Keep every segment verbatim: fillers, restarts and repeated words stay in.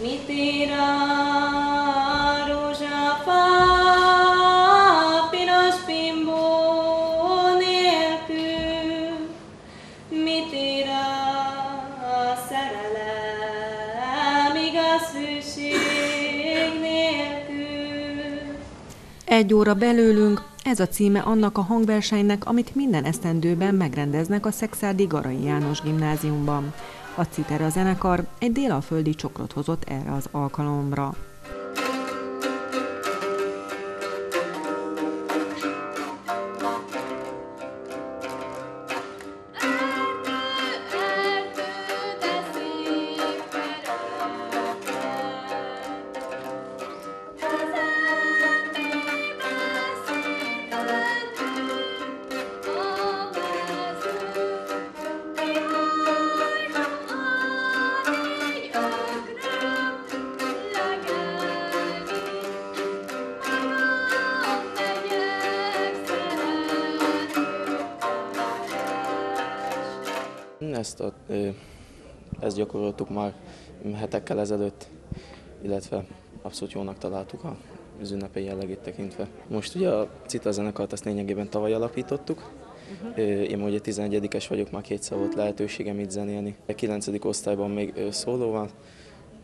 Mit ér a rózsafá piros bimbó nélkül? Mit ér a szerelem igaz hűség nélkül? Egy óra belőlünk, ez a címe annak a hangversenynek, amit minden esztendőben megrendeznek a Szekszárdi Garay János gimnáziumban. A Citera zenekar egy délalföldi csokrot hozott erre az alkalomra. Ezt, a, ezt gyakoroltuk már hetekkel ezelőtt, illetve abszolút jónak találtuk az ünnepély jellegét tekintve. Most ugye a Citera zenekart azt lényegében tavaly alapítottuk. Uh-huh. Én ugye tizenegyedikes vagyok, már kétszer volt lehetőségem itt zenélni. A kilencedik osztályban még szóló van,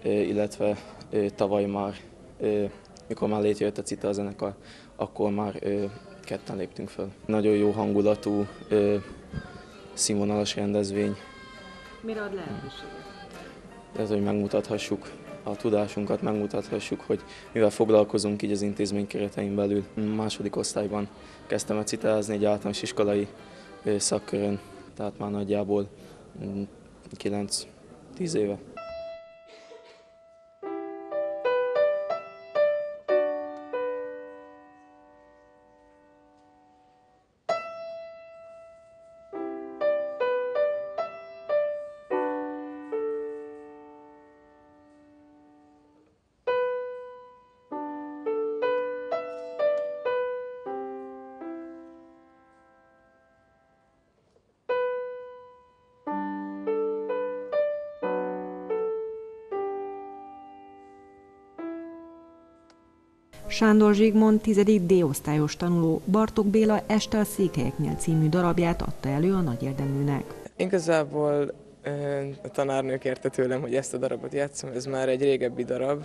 illetve tavaly már, mikor már létrejött a Citera zenekar, akkor már ketten léptünk föl. Nagyon jó hangulatú, színvonalas rendezvény. Mire ad lehetőséget? Ez, hogy megmutathassuk a tudásunkat, megmutathassuk, hogy mivel foglalkozunk így az intézmény keretein belül. Második osztályban kezdtem el citerázni egy általános iskolai szakkörön, tehát már nagyjából kilenc-tíz éve. Sándor Zsigmond tizedik D-osztályos tanuló Bartók Béla Este a Székelyeknél című darabját adta elő a nagyérdeműnek. Igazából a tanárnő kérte tőlem, hogy ezt a darabot játsszam, ez már egy régebbi darab,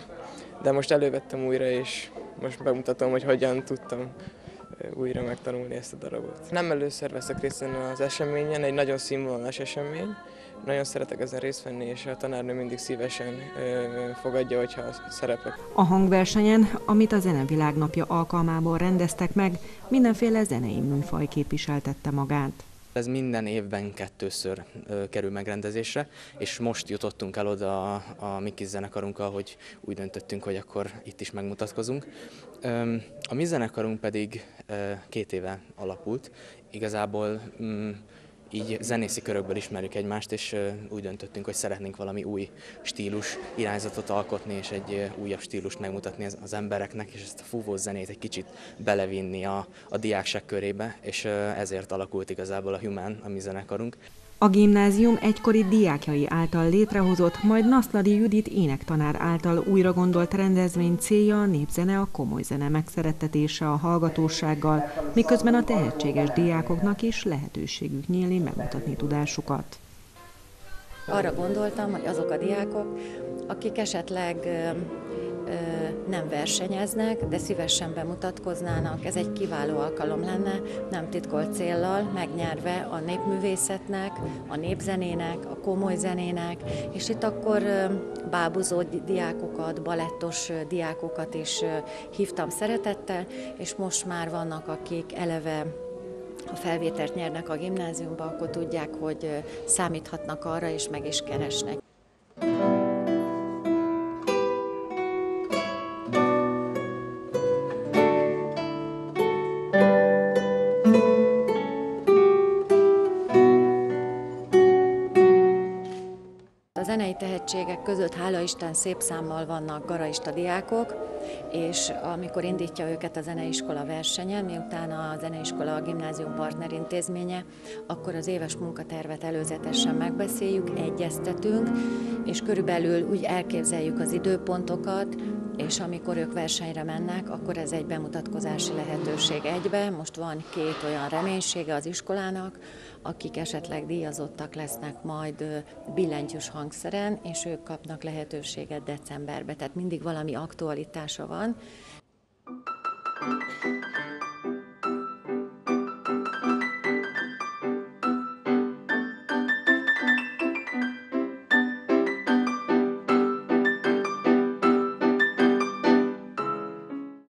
de most elővettem újra, és most bemutatom, hogy hogyan tudtam újra megtanulni ezt a darabot. Nem először veszek részt az eseményen, egy nagyon színvonalas esemény. Nagyon szeretek ezen részt venni, és a tanárnő mindig szívesen fogadja, hogyha szerepek. A hangversenyen, amit a Zenevilág napja alkalmából rendeztek meg, mindenféle zenei műfaj képviseltette magát. Ez minden évben kettőször kerül megrendezésre, és most jutottunk el oda a, a mi kis zenekarunkkal, hogy úgy döntöttünk, hogy akkor itt is megmutatkozunk. A mi zenekarunk pedig két éve alapult. Igazából így zenészi körökből ismerjük egymást, és úgy döntöttünk, hogy szeretnénk valami új stílus irányzatot alkotni, és egy újabb stílust megmutatni az embereknek, és ezt a fúvós zenét egy kicsit belevinni a, a diákság körébe, és ezért alakult igazából a Human, a mi zenekarunk. A gimnázium egykori diákjai által létrehozott, majd Naszladi Judit énektanár által újra gondolt rendezvény célja a népzene, a komoly zene megszerettetése a hallgatósággal, miközben a tehetséges diákoknak is lehetőségük nyílik megmutatni tudásukat. Arra gondoltam, hogy azok a diákok, akik esetleg nem versenyeznek, de szívesen bemutatkoznának. Ez egy kiváló alkalom lenne, nem titkolt céllal, megnyerve a népművészetnek, a népzenének, a komoly zenének, és itt akkor bábuzó diákokat, balettos diákokat is hívtam szeretettel, és most már vannak, akik eleve, ha felvételt nyernek a gimnáziumba, akkor tudják, hogy számíthatnak arra, és meg is keresnek. érettségek között hála Isten szép számmal vannak garaista diákok, és amikor indítja őket a zeneiskola versenye, miután a zeneiskola a gimnázium partnerintézménye, akkor az éves munkatervet előzetesen megbeszéljük, egyeztetünk, és körülbelül úgy elképzeljük az időpontokat, és amikor ők versenyre mennek, akkor ez egy bemutatkozási lehetőség egybe. Most van két olyan reménysége az iskolának, akik esetleg díjazottak lesznek majd billentyűs hangszeren, és ők kapnak lehetőséget decemberbe, tehát mindig valami aktualitása van.